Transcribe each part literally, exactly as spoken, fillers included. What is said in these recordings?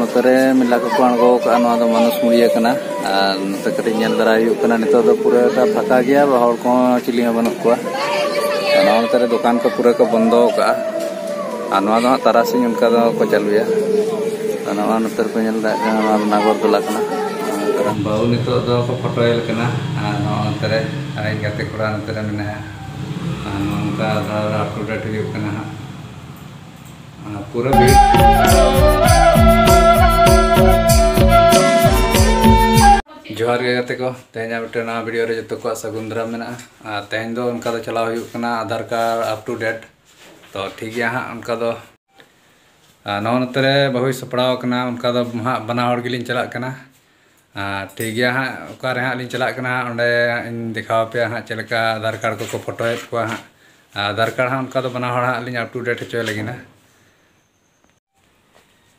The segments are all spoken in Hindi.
ᱦᱚᱱᱚᱛᱨᱮ ᱢᱤᱞᱟᱠᱚ ᱟᱬᱜᱚ ᱠᱟᱜᱼᱟ ᱱᱚᱣᱟ ᱫᱚ ᱢᱟᱱᱩᱥ ᱢᱩᱲᱤᱭᱟ ᱠᱟᱱᱟ ᱟᱨ ᱱᱚᱛᱮ ᱠᱟᱹᱴᱤᱡ ᱧᱮᱞ ᱫᱟᱨᱟᱭ ᱦᱩᱭᱩᱜ ᱠᱟᱱᱟ ᱱᱤᱛᱚᱜ ᱫᱚ ᱯᱩᱨᱟᱹ ᱯᱷᱟᱸᱠᱟ ᱜᱮᱭᱟ ᱦᱚᱲ ᱠᱚᱦᱚᱸ ᱪᱤᱞᱤ ᱦᱚᱸ ᱵᱟᱹᱱᱩᱜ ᱠᱚᱣᱟ ᱱᱚᱣᱟ ᱱᱚᱛᱮ ᱨᱮ ᱫᱚᱠᱟᱱ ᱠᱚ ᱯᱩᱨᱟᱹ ᱠᱚ ᱵᱚᱱᱫᱚ ᱠᱟᱜᱼᱟ ᱟᱨ ᱱᱚᱣᱟ ᱫᱚ ᱦᱟᱸᱜ ᱛᱟᱨᱟᱥᱤᱧ ᱚᱱᱠᱟ ᱫᱚ ᱠᱚ ᱪᱟᱹᱞᱩᱭᱟ ᱱᱚᱣᱟ ᱱᱚᱛᱮ ᱨᱮᱠᱚ ᱧᱮᱞ ᱫᱟᱲᱮᱭᱟᱜ ᱠᱟᱱᱟ ᱱᱚᱣᱟ ᱱᱟᱜᱚᱨ ᱴᱚᱞᱟ ᱠᱟᱱᱟ ᱵᱟᱹᱦᱩ ᱱᱤᱛᱚᱜ ᱫᱚ ᱠᱚ ᱯᱷᱳᱴᱳᱭᱮ ᱠᱟᱱᱟ ᱟᱨ ᱱᱚᱣᱟ ᱱᱚᱛᱮ ᱨᱮ ᱟᱨ ᱜᱟᱛᱮ ᱠᱚᱲᱟ ᱱᱚᱛᱮ ᱨᱮ ᱢᱮᱱᱟᱭᱟ ᱟᱨ ᱱᱚᱝᱠᱟ ᱟᱫᱷᱟᱨ ᱟᱯᱰᱮᱴ ᱦᱩᱭᱩᱜ ᱠᱟᱱᱟ ᱦᱟᱸᱜ pura Johar ke kate ko teh nya mite na video re joto ko sagundra mena teh do onka do chala hoyuk kana Aadhaar card up to date to thik gaya ha onka do non utre bahoi sapdaw kana onka do ha bana hor gelin chalak kana thik gaya ha oka re ha lin chalak kana onde in dikhaw pe ha chelka Aadhaar card ko ko photo et ko ha Aadhaar card ha onka do bana hor ha lin up to date choy lagina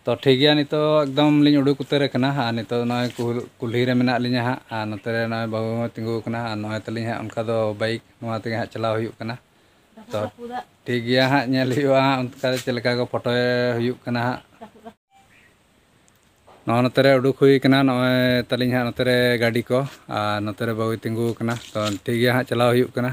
तो ठीक है नितो एकदम लिंग उड़ू कुत्ते रखना हाँ नितो नॉय कुल्ही रे मना लिंग हाँ हाँ नोते रे नॉय बहु तिंगू कना हाँ नॉय तलिंग हाँ उनका तो बाइक नॉय तिंग हाँ चला हुई कना तो ठीक है हाँ न्याली वाह उनका चलका को फोटो हुई कना हाँ नॉय नोते रे उड़ू हुई कना नॉय तलिंग हाँ नोते रे गाड़ी को हाँ नोते रे बहु तिंगू कना तो ठीक है हाँ चला हुई कना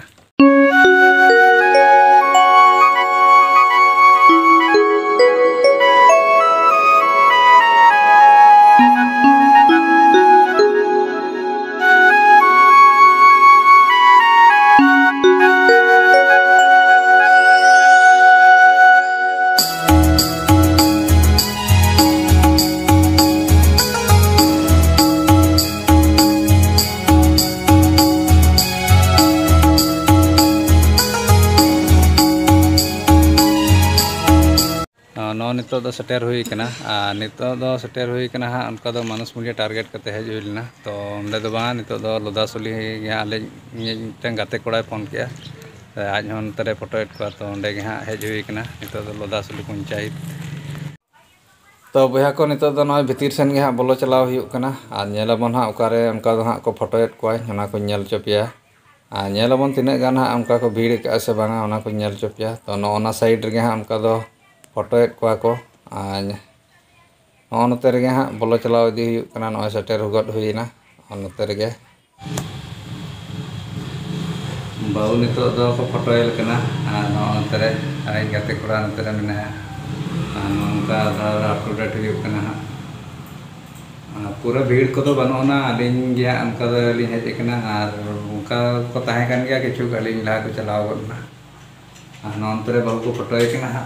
नितो दो सटेर हुई कना आ नितो दो सटेर हुई कना हाँ उनका दो मानस मुझे टारगेट करते हैं जो लेना तो हमने दो बार नितो दो लोधा सुली यहाँ ले टेंग गाते कोड़ा फोन किया आज हम तेरे फोटो एट कर तो उन्हें यहाँ है जो एक ना नितो दो लोधा सुली कुंचाई तो भैया को नितो दो ना भीतर से यहाँ बोलो चलाओ ही कना आज नेला बन हाँ उकारे उनका दो हाँ को फोटो एट कोई ना को नेल चपिया आ नेला बन तीन गाना हाँ उनका को भीड़ ऐसे बना उन्हें को नेल चपिया तो ना उन्हें साइड रखे हाँ उनका दो फोटो एट कोआ को आ नोते रे हाँ बोलो चलाव इदी हुई कना नय सेटेर हुगत हुईना नोते रे बाऊ नितो दो को फोटो एल कना आ नोते रे आइ गते कोड़ा नोते रे मेना आ नोंका आधार अपडेट हुई कना आ पूरा भीड़ को तो बनोना अलिन गया उनका लिन हेज कना आर उनका को ताहे कन गया किछु अलिन ला को चलाव ना आ नोते रे बाऊ को फोटो एल कना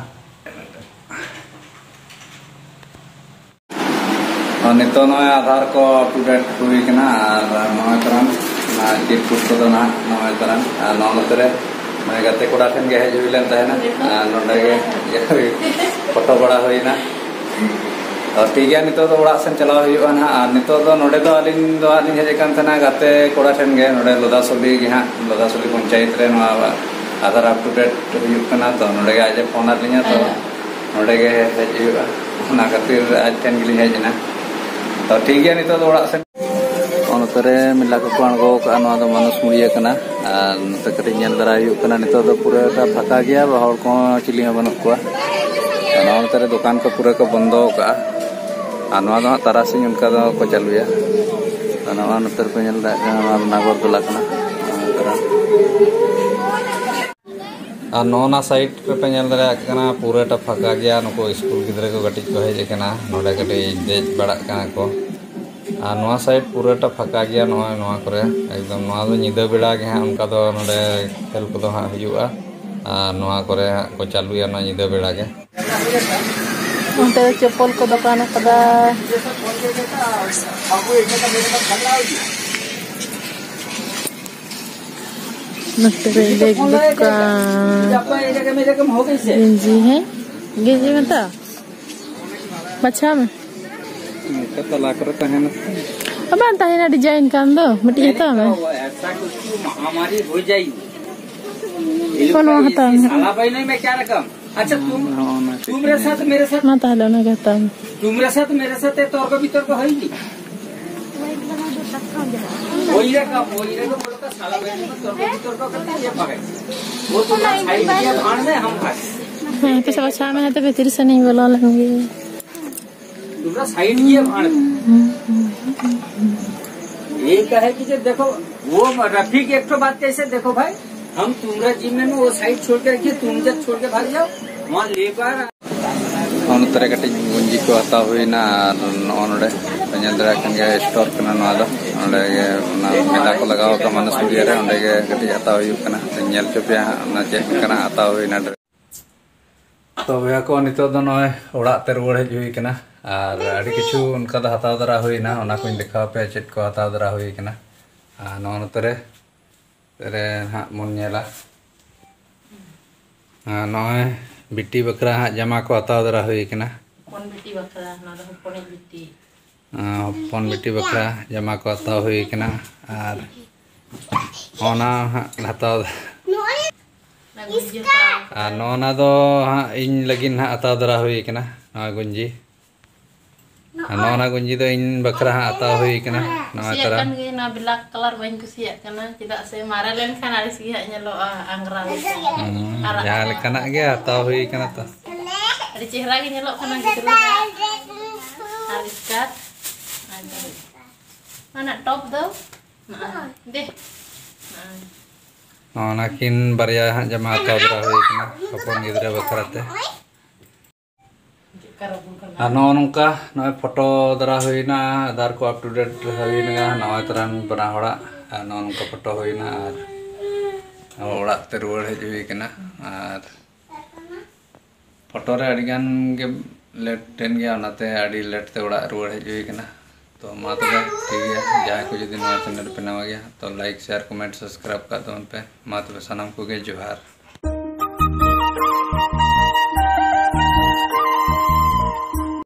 नितो नॉय आधार को अपडेट हुई कना आर नॉय तरन ना चिप कुछ तो ना नॉय तरन आर नॉय मतरे मैं गते कोड़ा ठन गे है जो लेन तहे ना नोडे गे फोटो बड़ा होई ना और ठीक है नितो तो ओड़ा सेन चलाव हुई ना आर नितो तो नोडे तो अलिन दो अलिन हेजे कन तना गते कोड़ा ठन गे नोडे लोधासोली गे हां लोधासोली पंचायत रे नॉय आधार अपडेट हुई कना तो नोडे गे आज फोन आर लिया तो नोडे गे हेजे ना खातिर आज ठन गे हेजे ना तो ठीक है नितो थोड़ा से नोतरे मिलाको आंगो का नवा दो मानस मुड़िया कना आर नोते कटे नेल दराय हुई कना नितो दो पूरा फका गया हर को चिली हन बनुक कोआ नवा नोतरे दुकान को पूरा को बंदो का आर नवा दो तारासिंग उनका दो को चालूया नवा नोतर को नेल दा नवा नागर टोला कना आर नोना साइड पे नेल दराय कना पूरा टा फका गया नको स्कूल गिदरे को गटिच को हेजे कना नोडे कटे देज बड़ा कना को आ नवा साइड पूरा टा फका गया नवा नवा करे एकदम नवा दो निदा बेड़ा गे हां उनका दो नडे खेल को दो हां हुआ आ नवा करे को चालू या ना निदा बेड़ा के उनते चप्पल को दुकान कदा बाबू एक का मेरे का भला हो नस्ते ले का जापा एरिया के मेरे कम हो गई से जी है गेजी में था बच्चा में kata lakar tahena aban tahena design kan do meti hata me aisa kuch mahamari ho jayegi kono hata sala bhai nahi main kya rakam acha tum tumre sath mere sath na tahla na kehta tumre sath mere sath torko bitorko hoi ni hoira ka hoira ko bolta sala bhai ko torko bitorko karta ye pagai wo to hai ye bhand hai hum khas hai to sabcha mein hai to bhetir se nahi bola lahungi दूसरा साइड की है भाड़। ये कहे कि जब देखो वो रफी की एक तो बात कैसे, देखो भाई हम तुम्हारा जिम्मे में वो साइड छोड़ के रखिए, तुम जब छोड़ के भाग जाओ वहाँ ले पा ᱚᱱᱛᱮ ᱠᱟᱹᱴᱤᱡ ᱜᱩᱧᱡᱤ ᱠᱚ ᱦᱟᱛᱟᱣ ᱦᱩᱭᱱᱟ ᱟᱨ ᱱᱚᱜᱼᱚ ᱱᱚᱰᱮ ᱧᱮᱞ ᱫᱟᱲᱮᱭᱟᱜ ᱠᱟᱱ ᱜᱮᱭᱟ ᱥᱴᱳᱨ ᱠᱟᱱᱟ ᱱᱚᱣᱟ ᱫᱚ, ᱚᱸᱰᱮ ᱜᱮ ᱚᱱᱟ ᱢᱮᱞᱟ ᱠᱚ ᱞᱟᱜᱟᱣ ᱠᱟᱜᱼᱟ ᱢᱟᱱᱚᱥᱩᱨᱤᱭᱟᱹ ᱨᱮ, ᱚᱸᱰᱮ ᱜᱮ ᱠᱟᱹᱴᱤᱡ ᱦᱟᱛᱟᱣ ᱦᱩᱭᱩᱜ ᱠᱟᱱᱟ, ᱧᱮᱞ ᱦᱚᱪᱚ ᱯᱮᱭᱟ ᱚᱱᱟ ᱪᱮᱫ ᱞᱮᱠᱟᱱᱟᱜ ᱦᱟᱛᱟᱣ ᱦᱩᱭᱱᱟ। ᱛᱚᱵᱮ ᱟᱠᱚ ᱱᱤᱛᱚᱜ ᱫᱚ ᱱᱚᱜᱼᱚᱭ ᱚᱲᱟᱜ ᱛᱮ ᱨᱩᱣᱟᱹᱲ ᱦᱮᱡ ᱦᱩᱭ ᱠᱟᱱᱟ ᱟᱨ ᱟᱹᱰᱤ ᱠᱤᱪᱷᱩ ᱚᱱᱠᱟ ᱫᱚ ᱦᱟᱛᱟᱣ ᱫᱟᱨᱟ ᱦᱩᱭᱱᱟ, ᱚᱱᱟ ᱠᱚᱧ ᱫᱮᱠᱷᱟᱣ ᱯᱮᱭᱟ ᱪᱮᱫ ᱠᱚ ᱦᱟᱛᱟᱣ ᱫᱟᱨᱟ ᱦᱩᱭ ᱠᱟᱱᱟ ᱟᱨ ᱱᱚᱜᱼᱚ ᱱᱚᱛᱮ ᱨᱮ ᱨᱮ ᱦᱟᱸᱜ ᱵᱚᱱ ᱧᱮᱞᱟ। ᱟᱨ ᱱᱚᱜᱼᱚᱭ बिट्टी बकरा हाँ जमा को हताव दरा हुई कि ना बिट्टी बकरा ना बिट्टी हप्पन बिट्टी बकरा जमा को हताव हुई कि ना आर ओना हताव आर नोना दो हाँ इन लगिन हाँ हताव दरा हुई कि ना गुंजी नोना गुंजी तो इन बकरा हाँ हताव हुई कि ना नोना तरा kan ge na bilak color bain kusiak kana tidak se mara len kan ari sih nyelo angra ya lekana ge atau hui kana ta ari cihra ge nyelo kana gitu ari kat mana top do nah deh nah nakin barya jama atau hui kana apun gidra bakarate ano nungka noe foto dara hoina Aadhaar ko up to date hoina noe taran bana hora ano nungka foto hoina ar orak te ruar hej hui kana ar foto re adi gan ge late ten ge onate adi late te orak ruar hej hui kana to ma tobe thik gaya jaha ko jodi noe channel pe nawa gaya to like share comment subscribe ka don pe ma tobe sanam ko ge johar।